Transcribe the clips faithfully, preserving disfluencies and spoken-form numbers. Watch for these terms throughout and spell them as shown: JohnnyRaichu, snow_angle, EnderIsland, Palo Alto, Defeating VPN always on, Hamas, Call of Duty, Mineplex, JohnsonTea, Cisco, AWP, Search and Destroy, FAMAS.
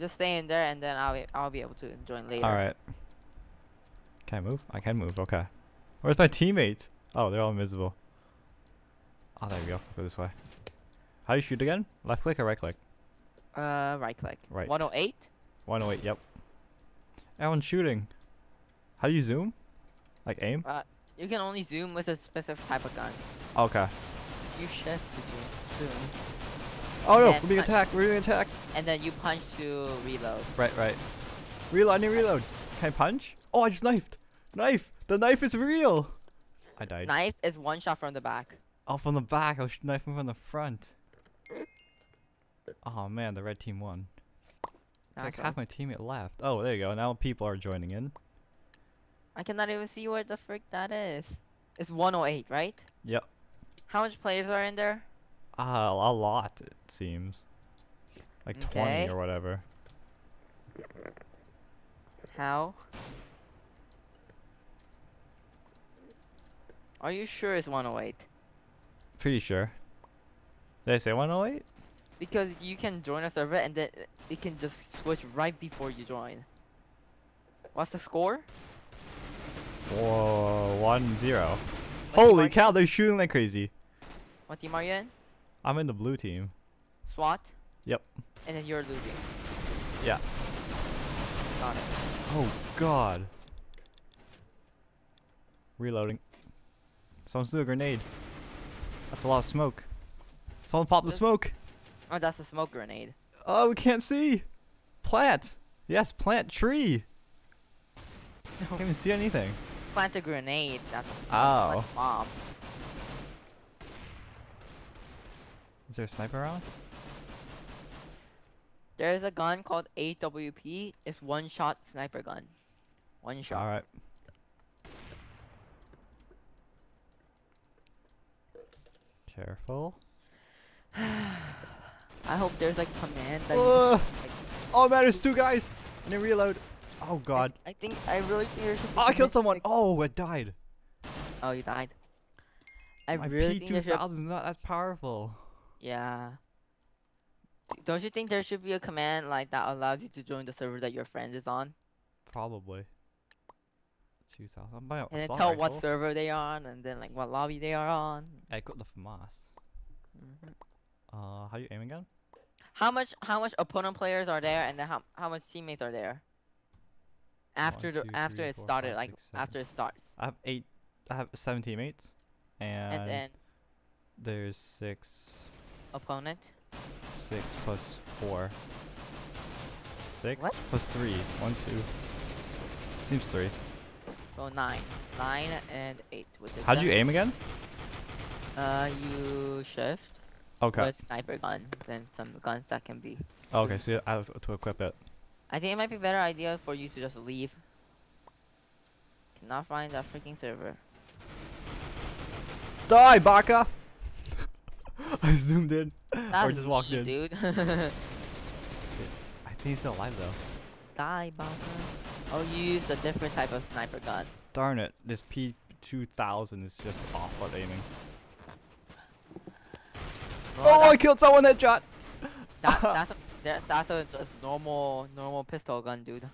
just stay in there, and then I'll I'll be able to join later. All right. Can I move? I can move. Okay. Where's my teammates? Oh, they're all invisible. Oh, there we go. Go this way. How do you shoot again? Left click or right click? Uh, right click. Right. one oh eight. one oh eight. Yep. Everyone's shooting. How do you zoom? Like aim? Uh, you can only zoom with a specific type of gun. Okay. You shift to zoom. Oh no! We're being attacked. We're being attacked. And then you punch to reload. Right, right. Reload. I need reload. Can I punch? Oh, I just knifed. Knife. The knife is real. I died. Knife is one shot from the back. Oh, from the back. I was knifing from the front. Oh man, the red team won. Like half my teammate left. Oh, there you go. Now people are joining in. I cannot even see where the frick that is. It's one oh eight, right? Yep. How much players are in there? Uh, a lot, it seems. Like okay. twenty or whatever. How? Are you sure it's one oh eight? Pretty sure. Did I say one oh eight? Because you can join a server and then it can just switch right before you join. What's the score? Whoa, one zero. What Holy cow, they're shooting like crazy. What team are you in? I'm in the blue team. SWAT? Yep. And then you're losing. Yeah. Got it. Oh god. Reloading. Someone threw a grenade. That's a lot of smoke. Someone popped the smoke. Oh, that's a smoke grenade. Oh, we can't see. Plant. Yes, plant tree. No. Can't even see anything. Plant a grenade. That's a oh. bomb. Is there a sniper around? There is a gun called A W P. It's one shot sniper gun. One shot. All right. Careful. I hope there's like command that uh, you can, like, oh man, there's two guys! And then reload. Oh god. I, I think I really think there should be oh, I killed someone! Like, oh, I died. Oh, you died. I My really P two thousand think there is not that powerful. Yeah. Don't you think there should be a command like that allows you to join the server that your friend is on? Probably. two thousand. I'm by and then tell what cool. server they are on, and then like what lobby they are on. I got the FAMAS. Mm-hmm. Uh, how you aim again? How much how much opponent players are there, and then how how much teammates are there? After One, two, the after three, it four, started, five, like six, after it starts. I have eight. I have seven teammates, and, and then there's six. Opponent. Six plus four. Six what? plus three. One, two. Seems three. So nine, nine and eight. How do you aim again? Uh, you shift. Okay. With sniper guns and some guns that can be. Oh, okay, so I have to equip it. I think it might be a better idea for you to just leave. Cannot find that freaking server. Die, Baka! I zoomed in. That's or just walked me, in. Dude. I think he's still alive though. Die, Baka. I'll use a different type of sniper gun. Darn it, this P two thousand is just awful at aiming. Oh, oh I killed someone headshot. That, that's a, that, that's a just normal normal pistol gun, dude.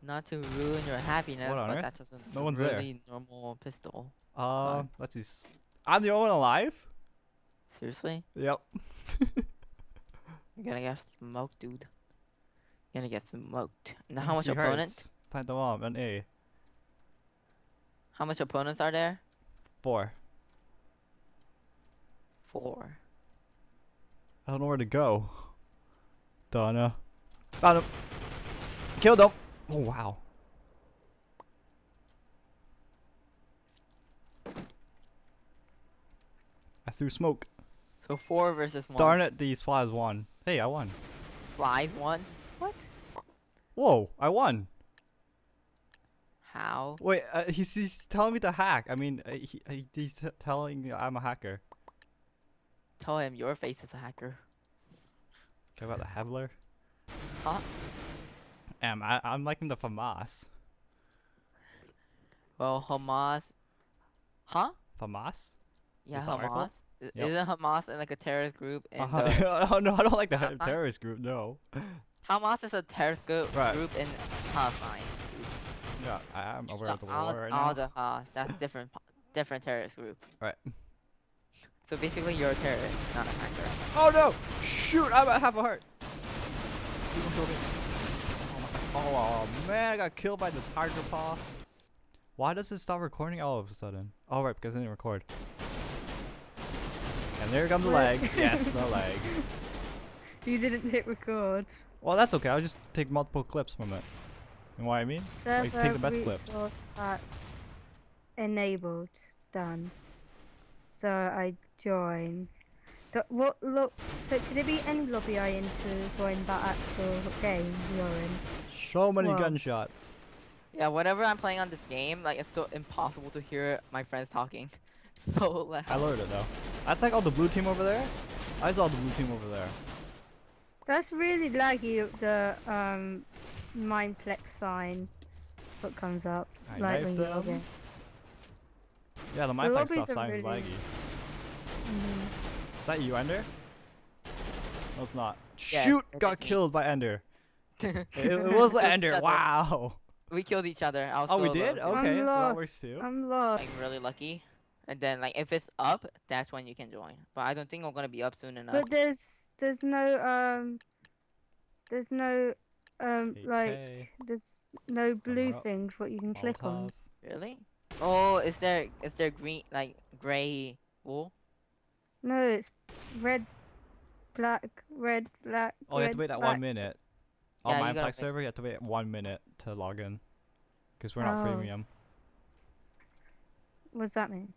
Not to ruin your happiness, what but that's just a no one's really there. normal pistol. Uh, gun. Let's see. I'm the only one alive. Seriously? Yep. You're gonna get smoked, dude. You're gonna get smoked. Now, how much opponents? Plant the bomb and A. How much opponents are there? Four. Four. I don't know where to go. Donna. Found him. Killed him. Oh, wow. I threw smoke. So four versus one. Darn it, these flies won. Hey, I won. Flies won? What? Whoa, I won. How? Wait, uh, he's, he's telling me to hack. I mean, uh, he, uh, he's t telling me I'm a hacker. Tell him your face is a hacker. Care about the Havler? Huh? Am I? I'm liking the FAMAS. Well, Hamas. Huh? FAMAS? Yeah, Hamas. Yep. Isn't Hamas in like a terrorist group? In uh-huh. the oh no, I don't like the Palestine? terrorist group. No. Hamas is a terrorist group right. group in Palestine. No, I'm aware of the war Al right now. Al-Jahar, that's different, different terrorist group. Right. So basically, you're a terrorist, not an actor. Oh no! Shoot! I'm at half a heart. Oh man, I got killed by the tiger paw. Why does it stop recording all of a sudden? Oh right, because it didn't record. And there comes the lag. Yes, no lag. You didn't hit record. Well, that's okay. I'll just take multiple clips from it. You know what I mean? Like, take the best clips. Enabled. Done. So I join. Do what look? So could it be any lobby I enter join that actual game you're in? So many what? gunshots. Yeah, whenever I'm playing on this game, like it's so impossible to hear my friends talking. So loud. I lowered it though. That's like all the blue team over there. I saw the blue team over there. That's really laggy. The um, Mineplex sign, what comes up. I like when you log in. Yeah, the Mineplex stop sign really is laggy. Mm-hmm. Is that you, Ender? No, it's not. Yeah, Shoot! It got killed me. by Ender. it, it was Ender. Wow. We killed each other. I was oh, so we did? Alone. Okay. I'm lost. That works too. I'm lost. I'm really lucky. And then, like, if it's up, that's when you can join. But I don't think I'm gonna be up soon enough. But there's, there's no, um, there's no, um, hey, like, hey. there's no blue things what you can All click top. on. Really? Oh, is there, is there green, like, gray wool? No, it's red, black, red, black. Oh, you red, have to wait that black. one minute. On yeah, Mineplex server, you have to wait one minute to log in, because we're not oh. premium. What's that mean?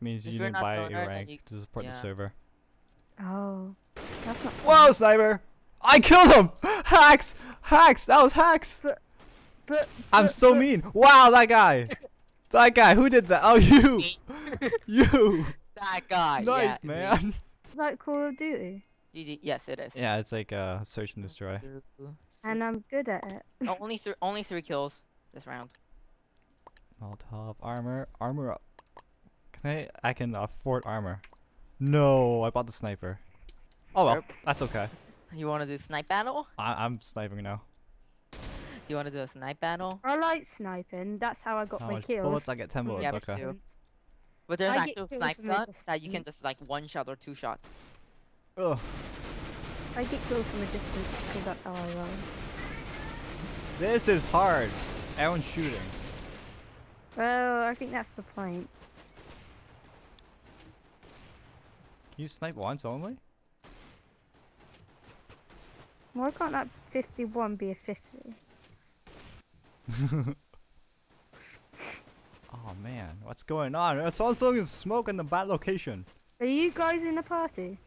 Means you didn't buy your rank you... to support yeah. the server. Oh, that's not. Whoa, sniper! I killed him! Hacks! Hacks! That was hacks! But, but, I'm but, so but. mean! Wow, that guy! That guy! Who did that? Oh, you! you! That guy! Nice, yeah, man! Me. Is that Call of Duty? Yes, it is. Yeah, it's like uh, search and destroy. And I'm good at it. oh, only th only three kills this round. Molotov armor, armor up. Can I? I can afford armor. No, I bought the sniper. Oh well, that's okay. You want to do snipe battle? I I'm sniping now. You want to do a snipe battle? I like sniping. That's how I got how my much kills. Bullets, I get ten bullets. Yeah, okay. But there's actual snipe guns that you can just like one shot or two shots. Ugh. I get kills from a distance because that's how I run. This is hard. Everyone's shooting. Well, I think that's the point. Can you snipe once only? Why can't that fifty-one be a fifty? Oh man, what's going on? Someone's throwing smoke in the bad location. Are you guys in a party?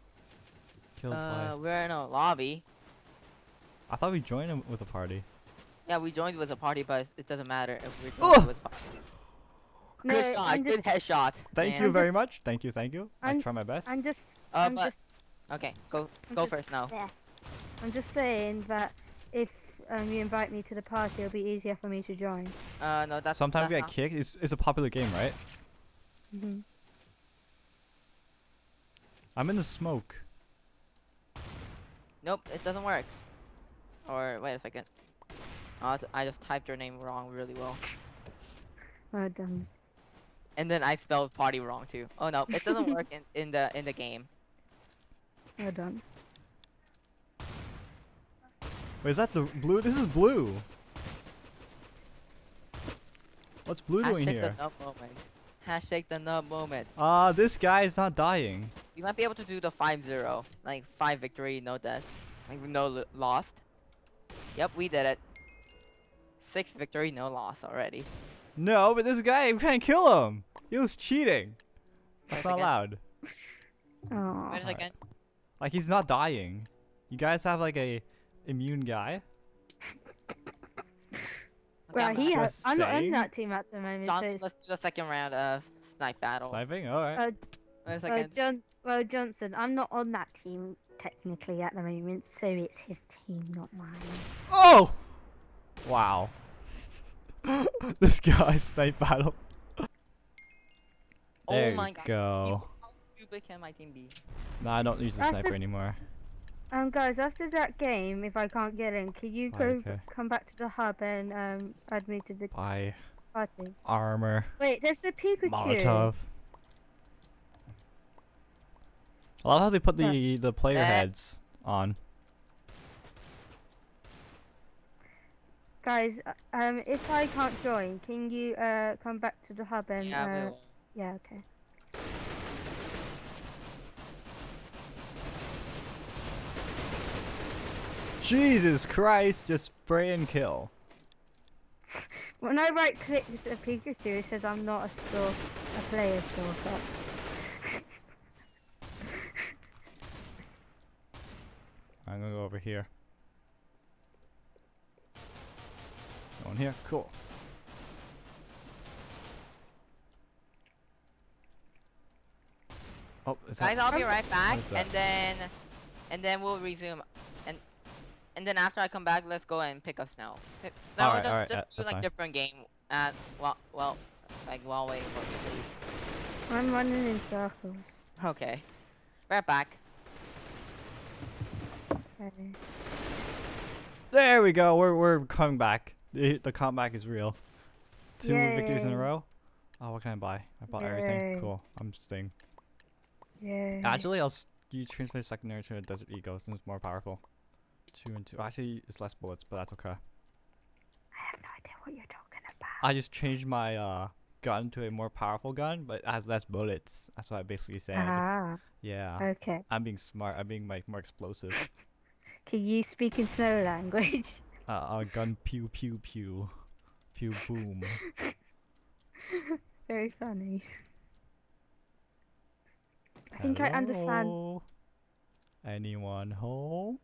Killed uh, by. We're in a lobby. I thought we joined with a party. Yeah, we joined with a party, but it doesn't matter if we joined oh! with a party. No, good shot, I'm good headshot. Thank man. you very much. Thank you, thank you. I'm, I try my best. I'm just. Uh, I'm but, just okay, go I'm go just, first now. Yeah. I'm just saying that if um, you invite me to the party, it'll be easier for me to join. Uh, no, that's. Sometimes that's we get not... kicked. It's it's a popular game, right? Mhm. I'm in the smoke. Nope, it doesn't work. Or wait a second. Oh, I just typed your name wrong really well. Oh damn. And then I spelled party wrong too. Oh no, it doesn't work in, in the in the game. Well done. Wait, is that the blue? This is blue. What's blue Hashtag doing here? The nub moment. Hashtag the nub moment. Ah, uh, this guy is not dying. You might be able to do the five zero, like five victory, no death, like no lost. Yep, we did it. Six victory, no loss already. No, but this guy, we can't kill him. He was cheating. That's not allowed. Aww. Wait a second. Like he's not dying. You guys have like a immune guy. Well, he has. I'm not in that team at the moment. Johnson, let's do the second round of snipe battle. Sniping, all right. Uh, Wait a second. Well, John well, Johnson, I'm not on that team technically at the moment, so it's his team, not mine. Oh! Wow. This guy snipe battle. There oh my you god. go. How sniper, can my team be? Nah, I don't use the after, sniper anymore. Um, guys, after that game, if I can't get in, can you go okay. come back to the hub and um add me to the Bye. party? Armor. Wait, there's the Pikachu. Molotov. I love how they put the the player heads on. Guys, um, if I can't join, can you uh come back to the hub and yeah, uh, will. yeah, okay. Jesus Christ, just spray and kill. When I right click the Pikachu, it says I'm not a stalker, a player stalker. I'm gonna go over here. Going here, cool. Oh, is guys, I'll be right back, and then, and then we'll resume, and and then after I come back, let's go and pick up Snow. Pick Snow, all right, just, all right, just that, do like fine. different game. Uh, well, well, like while waiting for me, please. I'm running in circles. Okay, right back. There we go. We're we're coming back. The, the comeback is real. Two Yay. victories in a row. Oh, what can I buy? I bought Yay. everything. Cool. I'm staying. Yeah. Actually, I'll you transfer secondary to a desert ego since it's more powerful. Two and two. Actually, it's less bullets, but that's okay. I have no idea what you're talking about. I just changed my uh gun to a more powerful gun, but it has less bullets. That's what I basically said. Ah. Yeah. Okay. I'm being smart. I'm being like more explosive. Can you speak in snow language? Uh, uh gun pew pew pew. Pew boom. Very funny. I think Hello? I understand. Anyone home?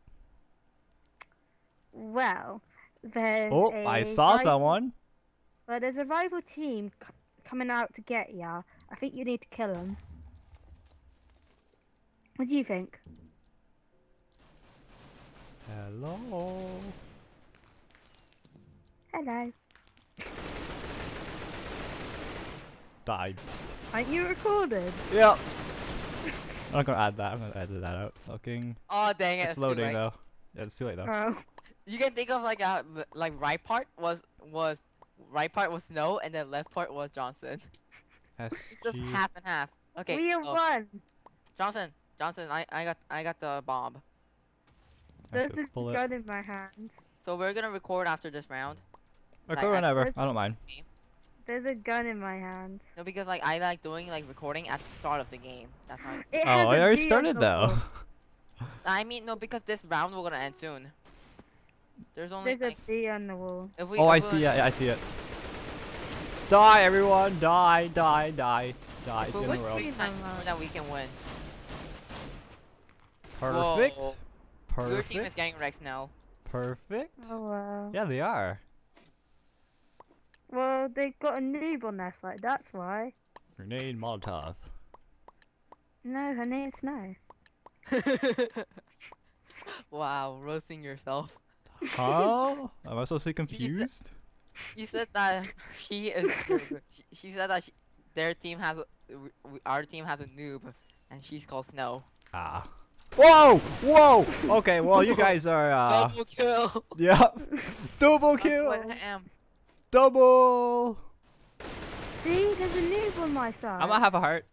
Well, there's Oh, a I saw someone. Well, there's a rival team c coming out to get ya. I think you need to kill them. What do you think? Hello. Hello. Died. Aren't you recorded? Yep. I'm not gonna add that. I'm gonna edit that out. Fucking. Oh dang it! It's, it's loading too late. though. Yeah, it's too late though. Oh. You can think of like a like right part was was right part was Snow and then left part was Johnson. It's just half and half. Okay. We have so, won. Johnson, Johnson, I I got I got the bomb. There's a gun in my hand. So we're gonna record after this round. Record like, whenever. I, I don't mind. There's a gun in my hand. No, because like I like doing like recording at the start of the game. That's how. I it oh, it already started though. I mean, no, because this round we're gonna end soon. There's only. There's like, a bee on the wall. If we, oh, if I see it. I see it. Die, everyone! Die! Die! Die! Die! If it's in the world. That we can win. Perfect. Whoa. Perfect. Your team is getting wrecked now. Perfect. Oh wow. Yeah, they are. Well, they've got a noob on their side. That's why. Grenade Molotov. No, her name's Snow. Wow, roasting yourself. How? Am I supposed to be confused? You said that she is. she, she said that she, their team has, our team has a noob, and she's called Snow. Ah. Whoa! Whoa! Okay, well you guys are uh double kill. Yep. Double kill. That's what I am. Double. See, there's a noob on my side. I'm gonna have a heart.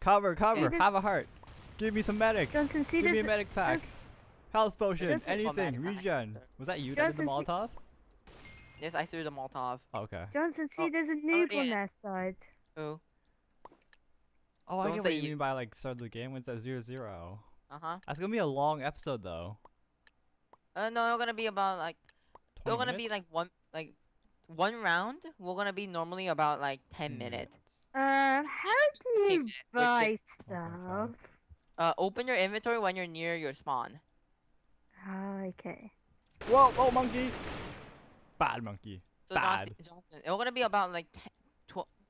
Cover, cover. See, have a heart. Give me some medic. Johnson, see, Give me a medic pack. Health potion. Johnson, anything. Regen. Was that you Johnson, that did the Molotov? Yes, I threw the Molotov. Oh, okay. Johnson, see, oh, there's a noob oh, on their side. Who? Oh, Don't I get what you, you mean by like start of the game when it's at zero zero. Uh-huh. That's gonna be a long episode though. Uh no, it's gonna be about like we're gonna minutes? be like one like one round. We're gonna be normally about like ten minutes. Uh, how do you buy minutes, stuff? Is, uh, open your inventory when you're near your spawn. Oh, okay. Whoa! Whoa, monkey! Bad monkey. So Bad. Johnson, Johnson, it's gonna be about like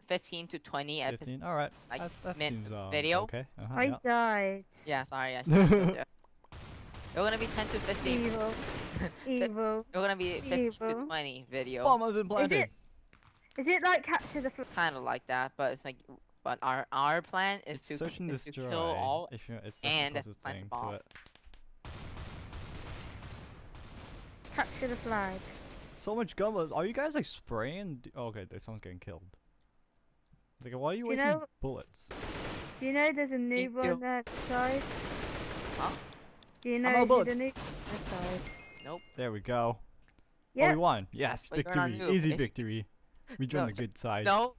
fifteen to twenty episodes. All right. Like that, that seems, uh, video. Okay. Uh -huh, I yeah. died. Yeah, sorry. I You're gonna be ten to fifteen. Evil. Evil. You're gonna be fifteen to twenty video. Bomb has been planted. Is it? Is it like capture the flag? Kind of like that, but it's like But our our plan is it's to, search and is destroy, to kill all if you, it's and plant the bomb. Capture the flag. So much gun. Are you guys like spraying? Oh, okay, someone's getting killed. Like, why are you, you wasting know, bullets? You know, there's a noob on that side. Huh? You know, there's bullets. a noob on that side. Nope. There we go. Yep. Oh, we won. Yes, we victory. Easy victory. We joined no, the good side. No.